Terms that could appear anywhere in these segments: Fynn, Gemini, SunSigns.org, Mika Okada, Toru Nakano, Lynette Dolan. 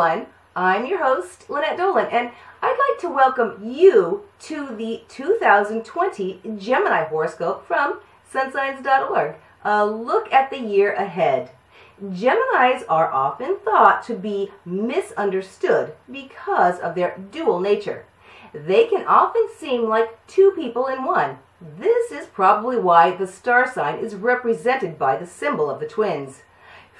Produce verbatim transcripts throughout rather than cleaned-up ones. everyone. I'm your host, Lynette Dolan, and I'd like to welcome you to the two thousand twenty Gemini horoscope from sun signs dot org. A look at the year ahead. Geminis are often thought to be misunderstood because of their dual nature. They can often seem like two people in one. This is probably why the star sign is represented by the symbol of the twins.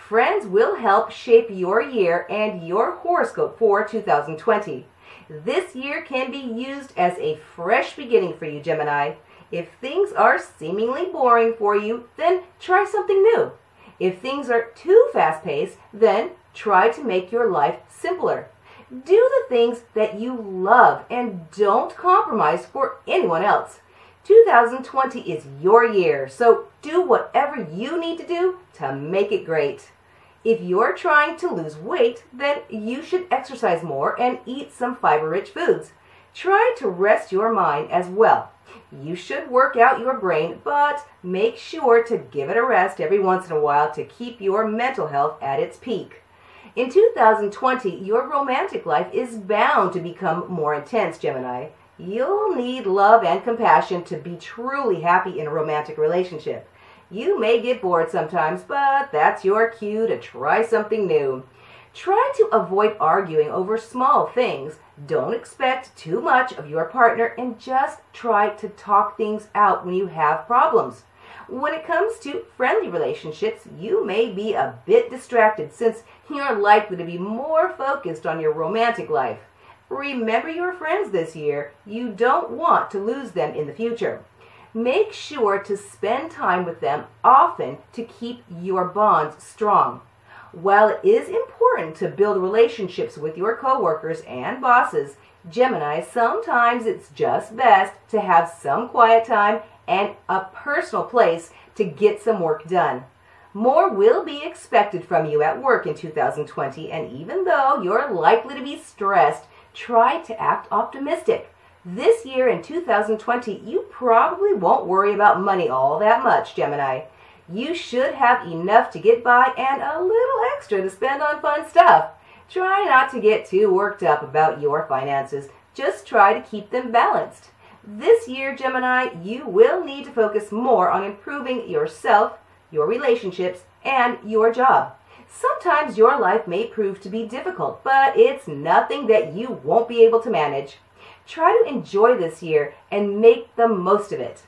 Friends will help shape your year and your horoscope for two thousand twenty. This year can be used as a fresh beginning for you, Gemini. If things are seemingly boring for you, then try something new. If things are too fast-paced, then try to make your life simpler. Do the things that you love and don't compromise for anyone else. two thousand twenty is your year, so do whatever you need to do to make it great. If you're trying to lose weight, then you should exercise more and eat some fiber-rich foods. Try to rest your mind as well. You should work out your brain, but make sure to give it a rest every once in a while to keep your mental health at its peak. In two thousand twenty, your romantic life is bound to become more intense, Gemini. You'll need love and compassion to be truly happy in a romantic relationship. You may get bored sometimes, but that's your cue to try something new. Try to avoid arguing over small things. Don't expect too much of your partner and just try to talk things out when you have problems. When it comes to friendly relationships, you may be a bit distracted since you're likely to be more focused on your romantic life. Remember your friends this year. You don't want to lose them in the future. Make sure to spend time with them often to keep your bonds strong. While it is important to build relationships with your coworkers and bosses, Gemini, sometimes it's just best to have some quiet time and a personal place to get some work done. More will be expected from you at work in two thousand twenty, and even though you're likely to be stressed, try to act optimistic. This year in two thousand twenty, you probably won't worry about money all that much, Gemini. You should have enough to get by and a little extra to spend on fun stuff. Try not to get too worked up about your finances. Just try to keep them balanced. This year, Gemini, you will need to focus more on improving yourself, your relationships, and your job. Sometimes your life may prove to be difficult, but it's nothing that you won't be able to manage. Try to enjoy this year and make the most of it.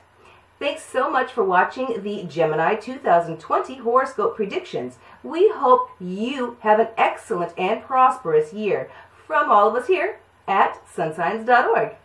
Thanks so much for watching the Gemini two thousand twenty horoscope predictions. We hope you have an excellent and prosperous year. From all of us here at sun signs dot org.